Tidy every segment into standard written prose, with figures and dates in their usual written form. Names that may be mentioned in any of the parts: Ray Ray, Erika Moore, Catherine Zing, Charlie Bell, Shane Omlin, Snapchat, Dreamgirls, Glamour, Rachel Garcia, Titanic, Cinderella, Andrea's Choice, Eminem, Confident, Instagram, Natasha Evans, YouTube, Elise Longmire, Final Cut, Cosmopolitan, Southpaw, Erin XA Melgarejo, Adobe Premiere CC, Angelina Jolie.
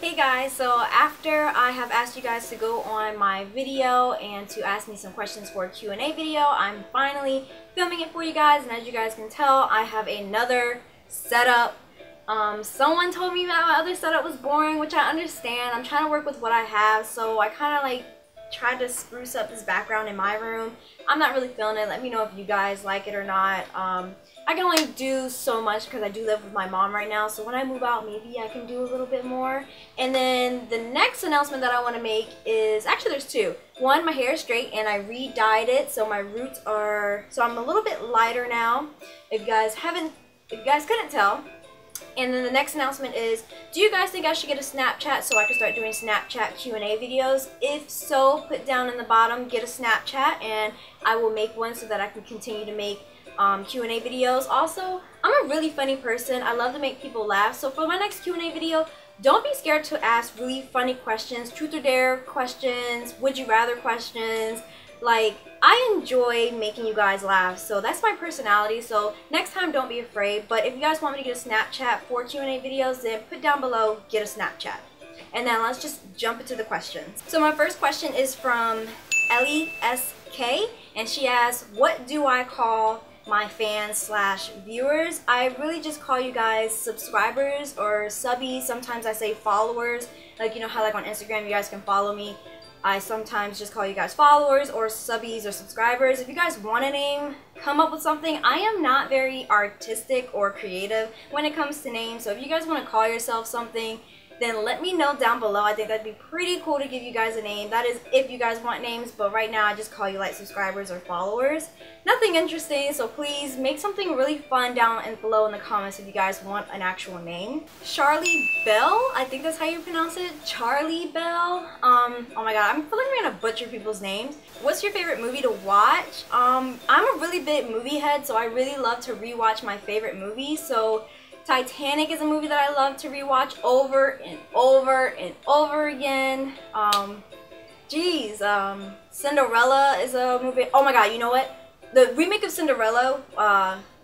Hey guys, so after I have asked you guys to go on my video and to ask me some questions for a Q&A video, I'm finally filming it for you guys, and as you guys can tell, I have another setup. Someone told me that my other setup was boring, which I understand. I'm trying to work with what I have, so I kind of like tried to spruce up this background in my room. I'm not really feeling it. Let me know if you guys like it or not. I can only do so much because I do live with my mom right now, so when I move out, maybe I can do a little bit more. And then the next announcement that I want to make is, actually there's two. One, my hair is straight and I re-dyed it, so my roots are, so I'm a little bit lighter now, if you guys couldn't tell. And then the next announcement is, do you guys think I should get a Snapchat so I can start doing Snapchat Q&A videos? If so, put down in the bottom, get a Snapchat, and I will make one so that I can continue to make Q&A videos. Also, I'm a really funny person. I love to make people laugh. So for my next Q&A video, don't be scared to ask really funny questions, truth or dare questions, would you rather questions. Like, I enjoy making you guys laugh, so that's my personality. So next time, don't be afraid. But if you guys want me to get a Snapchat for Q&A videos, then put down below, get a Snapchat. And then let's just jump into the questions. So my first question is from Ellie SK, and she asks, what do I call my fans / viewers? I really just call you guys subscribers or subbies. Sometimes I say followers. Like, you know how like on Instagram you guys can follow me, I sometimes just call you guys followers or subbies or subscribers. If you guys want a name, come up with something. I am not very artistic or creative when it comes to names, so if you guys want to call yourself something, then let me know down below. I think that'd be pretty cool to give you guys a name. That is if you guys want names, but right now I just call you like subscribers or followers. Nothing interesting, so please make something really fun down and below in the comments if you guys want an actual name. Charlie Bell, I think that's how you pronounce it. Charlie Bell. Oh my god, I'm feeling I'm gonna butcher people's names. What's your favorite movie to watch? I'm a really big movie head, so I really love to rewatch my favorite movies. So Titanic is a movie that I love to rewatch over and over and over again. Cinderella is a movie. Oh my god, you know what? The remake of Cinderella,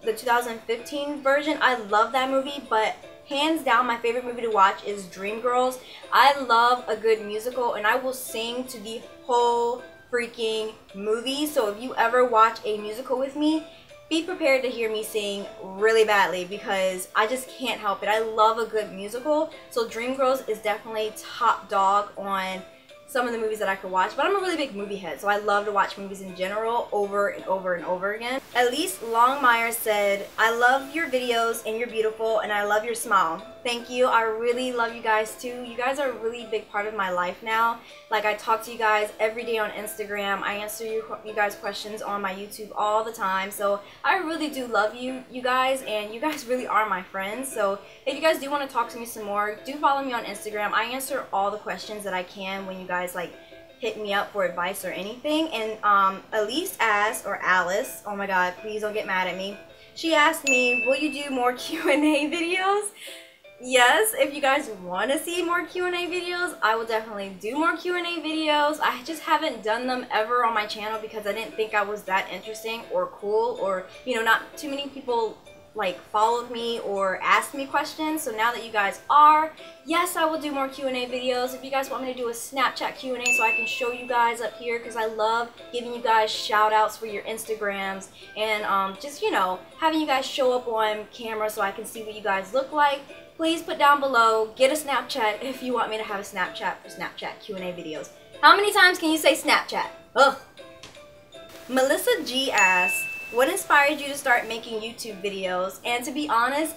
the 2015 version, I love that movie, but hands down my favorite movie to watch is Dreamgirls. I love a good musical and I will sing to the whole freaking movie. So if you ever watch a musical with me, be prepared to hear me sing really badly because I just can't help it. I love a good musical, so Dreamgirls is definitely top dog on some of the movies that I could watch, but I'm a really big movie head, so I love to watch movies in general over and over and over again. Elise Longmire said, I love your videos and you're beautiful and I love your smile. Thank you. I really love you guys too. You guys are a really big part of my life now. Like, I talk to you guys every day on Instagram. I answer you guys' questions on my YouTube all the time. So I really do love you guys, and you guys really are my friends. So if you guys do want to talk to me some more, do follow me on Instagram. I answer all the questions that I can when you guys like hit me up for advice or anything. And Elise asked, or Alice, oh my god, please don't get mad at me. She asked me, will you do more Q&A videos? Yes, if you guys want to see more Q&A videos, I will definitely do more Q&A videos. I just haven't done them ever on my channel because I didn't think I was that interesting or cool, or, you know, not too many people like followed me or asked me questions. So now that you guys are, yes, I will do more Q&A videos. If you guys want me to do a Snapchat Q&A so I can show you guys up here, because I love giving you guys shout outs for your Instagrams and just, you know, having you guys show up on camera so I can see what you guys look like. Please put down below, get a Snapchat if you want me to have a Snapchat for Snapchat Q&A videos. How many times can you say Snapchat? Ugh. Melissa G asks, what inspired you to start making YouTube videos? And to be honest,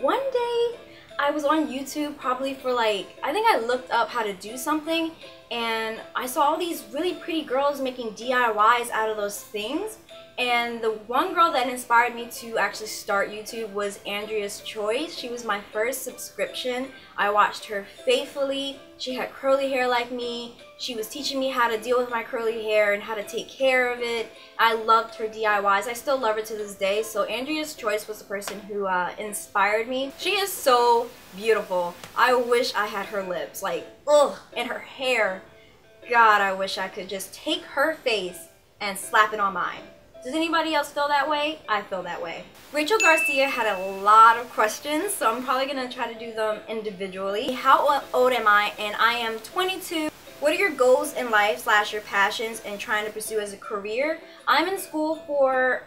one day I was on YouTube probably for like, I think I looked up how to do something and I saw all these really pretty girls making DIYs out of those things. And the one girl that inspired me to actually start YouTube was Andrea's Choice. She was my first subscription. I watched her faithfully. She had curly hair like me. She was teaching me how to deal with my curly hair and how to take care of it. I loved her DIYs. I still love her to this day. So Andrea's Choice was the person who inspired me. She is so beautiful. I wish I had her lips. Like, ugh, and her hair. God, I wish I could just take her face and slap it on mine. Does anybody else feel that way? I feel that way. Rachel Garcia had a lot of questions, so I'm probably gonna try to do them individually. How old am I? And I am 22. What are your goals in life / your passions and trying to pursue as a career? I'm in school for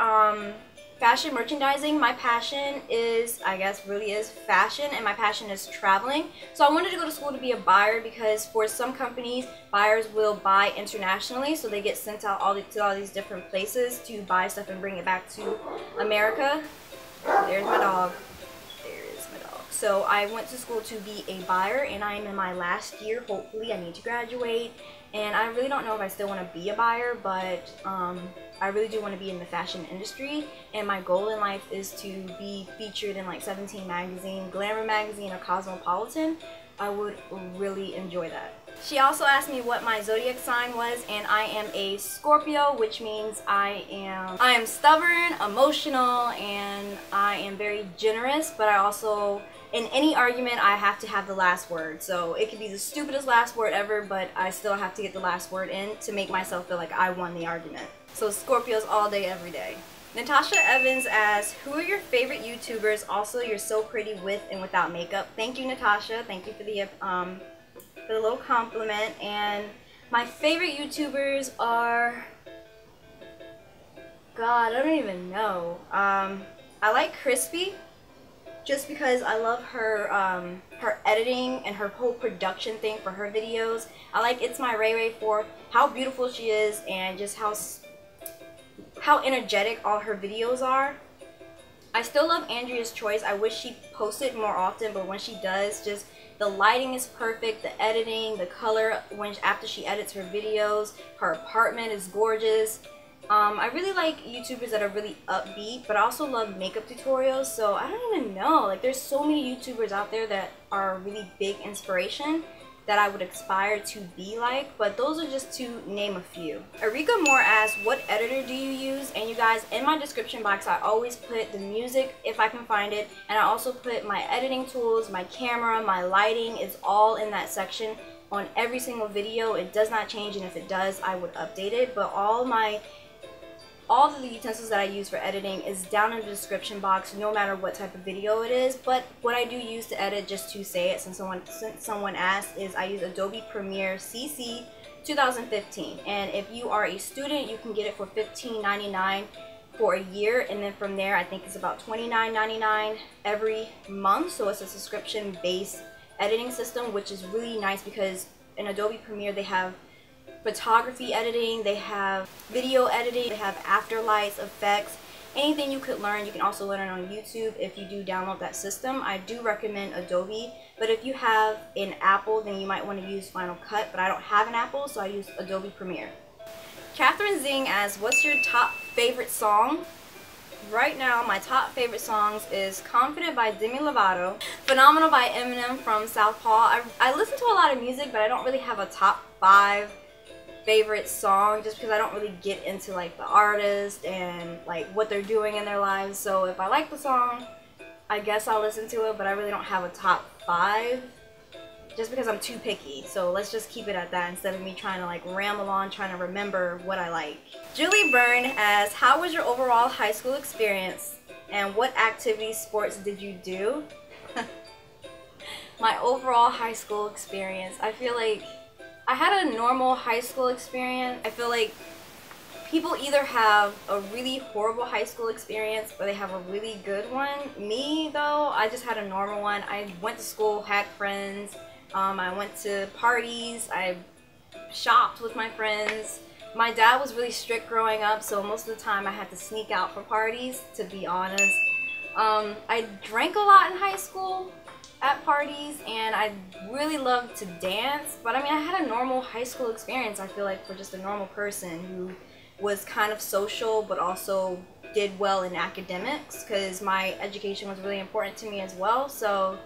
fashion merchandising. My passion is, I guess, really is fashion, and my passion is traveling. So I wanted to go to school to be a buyer because for some companies, buyers will buy internationally. So they get sent out to all these different places to buy stuff and bring it back to America. There's my dog. So I went to school to be a buyer, and I am in my last year. Hopefully, I need to graduate, and I really don't know if I still want to be a buyer, but I really do want to be in the fashion industry, and my goal in life is to be featured in like Seventeen magazine, Glamour magazine, or Cosmopolitan. I would really enjoy that. She also asked me what my zodiac sign was, and I am a Scorpio, which means I am stubborn, emotional, and I am very generous, but I also, in any argument, I have to have the last word. So it could be the stupidest last word ever, but I still have to get the last word in to make myself feel like I won the argument. So Scorpios all day, every day. Natasha Evans asks, who are your favorite YouTubers? Also, you're so pretty with and without makeup. Thank you, Natasha. Thank you for the little compliment. And my favorite YouTubers are, God, I don't even know. I like Crispy, just because I love her her editing and her whole production thing for her videos. I like It's My Ray Ray for how beautiful she is and just how energetic all her videos are. I still love Andrea's Choice. I wish she posted more often, but when she does, just the lighting is perfect, the editing, the color after she edits her videos, her apartment is gorgeous. I really like YouTubers that are really upbeat, but I also love makeup tutorials, so I don't even know. Like, there's so many YouTubers out there that are really big inspiration that I would aspire to be like, but those are just to name a few. Erika Moore asks, what editor do you use? And you guys, in my description box, I always put the music if I can find it, and I also put my editing tools, my camera, my lighting, it's all in that section. On every single video, it does not change, and if it does, I would update it, but all of the utensils that I use for editing is down in the description box, no matter what type of video it is. But what I do use to edit, just to say it, since someone asked, is I use Adobe Premiere CC 2015. And if you are a student, you can get it for $15.99 for a year, and then from there, I think it's about $29.99 every month. So it's a subscription-based editing system, which is really nice because in Adobe Premiere they have photography editing, they have video editing, they have afterlights, effects, anything you could learn. You can also learn it on YouTube if you do download that system. I do recommend Adobe, but if you have an Apple, then you might want to use Final Cut, but I don't have an Apple, so I use Adobe Premiere. Catherine Zing asks, what's your top favorite song? Right now, my top favorite songs is Confident by Demi Lovato, Phenomenal by Eminem from Southpaw. I listen to a lot of music, but I don't really have a top 5 favorite song just because I don't really get into like the artist and like what they're doing in their lives. So if I like the song, I guess I'll listen to it, but I really don't have a top 5 just because I'm too picky. So let's just keep it at that instead of me trying to like ramble on trying to remember what I like. Julie Byrne asks, how was your overall high school experience and what activities, sports did you do? My overall high school experience, I feel like I had a normal high school experience. I feel like people either have a really horrible high school experience or they have a really good one. Me, though, I just had a normal one. I went to school, had friends, I went to parties, I shopped with my friends. My dad was really strict growing up, so most of the time I had to sneak out for parties, to be honest. I drank a lot in high school, at parties, and I really loved to dance, but I mean, I had a normal high school experience, I feel like, for just a normal person who was kind of social but also did well in academics because my education was really important to me as well. So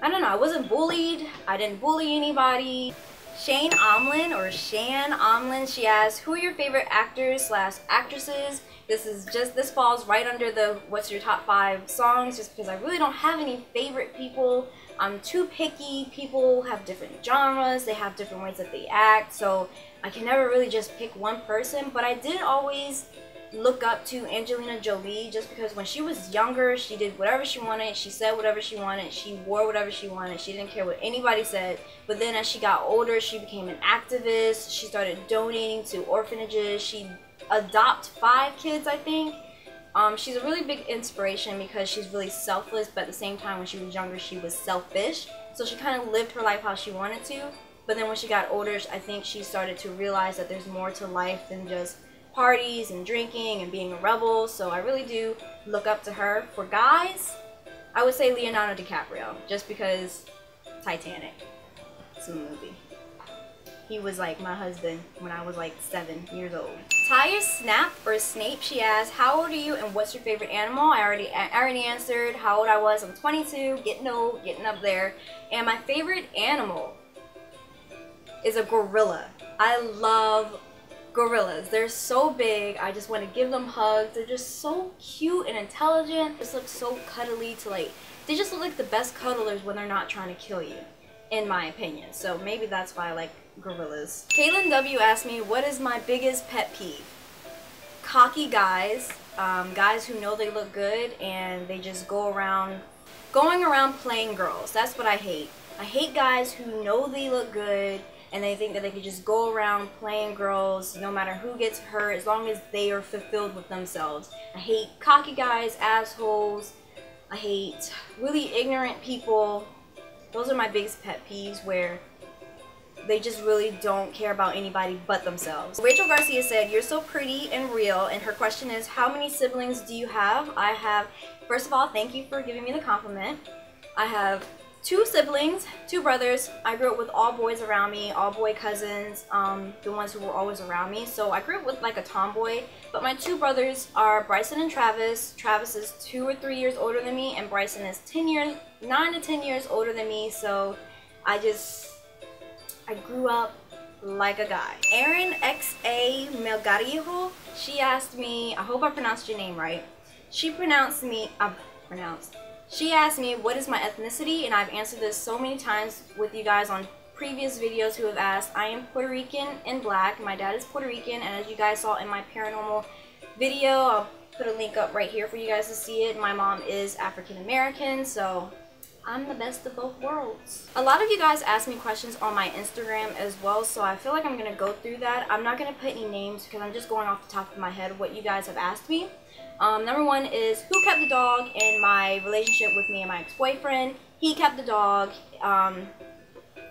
I don't know, I wasn't bullied, I didn't bully anybody. Shane Omlin, or Shan Omlin, she asks, who are your favorite actors / actresses? This falls right under the what's your top 5 songs, just because I really don't have any favorite people. I'm too picky. People have different genres, they have different ways that they act, so I can never really just pick one person, but I did always look up to Angelina Jolie just because when she was younger, she did whatever she wanted, she said whatever she wanted, she wore whatever she wanted, she didn't care what anybody said. But then as she got older, she became an activist, she started donating to orphanages, she adopted 5 kids, I think. She's a really big inspiration because she's really selfless, but at the same time when she was younger, she was selfish. So she kind of lived her life how she wanted to. But then when she got older, I think she started to realize that there's more to life than just parties and drinking and being a rebel. So I really do look up to her. For guys, I would say Leonardo DiCaprio, just because Titanic, it's a movie. He was like my husband when I was like 7 years old. Tyre Snap or Snape, she asked, how old are you and what's your favorite animal? I already answered how old I was. I'm 22, getting old, getting up there. And my favorite animal is a gorilla. I love gorillas. They're so big. I just want to give them hugs. They're just so cute and intelligent. They just look so cuddly to like, they just look like the best cuddlers when they're not trying to kill you, in my opinion. So maybe that's why I like gorillas. Caitlin W asked me, what is my biggest pet peeve? Cocky guys, guys who know they look good and they just go around, playing girls. That's what I hate. I hate guys who know they look good and they think that they can just go around playing girls no matter who gets hurt as long as they are fulfilled with themselves. I hate cocky guys, assholes. I hate really ignorant people. Those are my biggest pet peeves where they just really don't care about anybody but themselves. Rachel Garcia said, you're so pretty and real, and her question is, how many siblings do you have? I have, first of all, thank you for giving me the compliment. I have 2 siblings, 2 brothers. I grew up with all boys around me, all boy cousins, the ones who were always around me. So I grew up with like a tomboy, but my 2 brothers are Bryson and Travis. Travis is 2 or 3 years older than me, and Bryson is 9 to 10 years older than me. So I grew up like a guy. Erin XA Melgarejo, she asked me, I hope I pronounced your name right. She asked me, what is my ethnicity? And I've answered this so many times with you guys on previous videos who have asked. I am Puerto Rican and black. My dad is Puerto Rican, and as you guys saw in my paranormal video, I'll put a link up right here for you guys to see it. My mom is African American, so I'm the best of both worlds. A lot of you guys asked me questions on my Instagram as well, so I feel like I'm gonna go through that. I'm not gonna put any names because I'm just going off the top of my head what you guys have asked me. Number one is who kept the dog in my relationship with me and my ex-boyfriend. He kept the dog.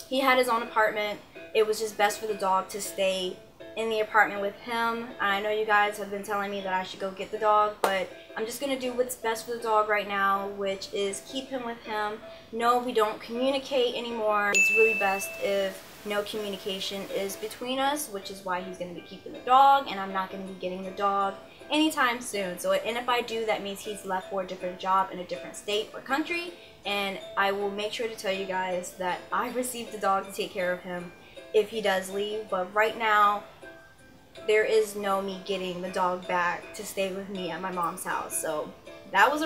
He had his own apartment. It was just best for the dog to stay in the apartment with him. I know you guys have been telling me that I should go get the dog, but I'm just gonna do what's best for the dog right now, which is keep him with him. No, we don't communicate anymore. It's really best if no communication is between us, which is why he's gonna be keeping the dog, and I'm not gonna be getting the dog anytime soon. So, and if I do, that means he's left for a different job in a different state or country, and I will make sure to tell you guys that I received the dog to take care of him if he does leave. But right now, there is no me getting the dog back to stay with me at my mom's house. So that was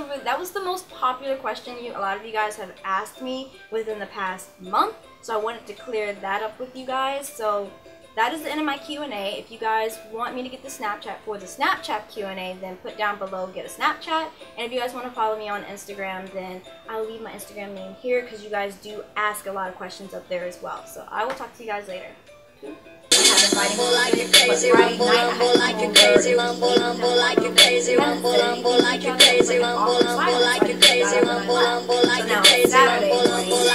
the most popular question a lot of you guys have asked me within the past month, so I wanted to clear that up with you guys. So that is the end of my Q&A. If you guys want me to get the Snapchat for the Snapchat Q&A, then put down below, get a Snapchat. And if you guys want to follow me on Instagram, then I'll leave my Instagram name here because you guys do ask a lot of questions up there as well. So I will talk to you guys later. Rumble like you crazy, rumble, rumble like you crazy, rumble, rumble like you crazy, rumble, rumble like you crazy, rumble, rumble like you crazy, rumble, rumble like you crazy, rumble, rumble like you crazy.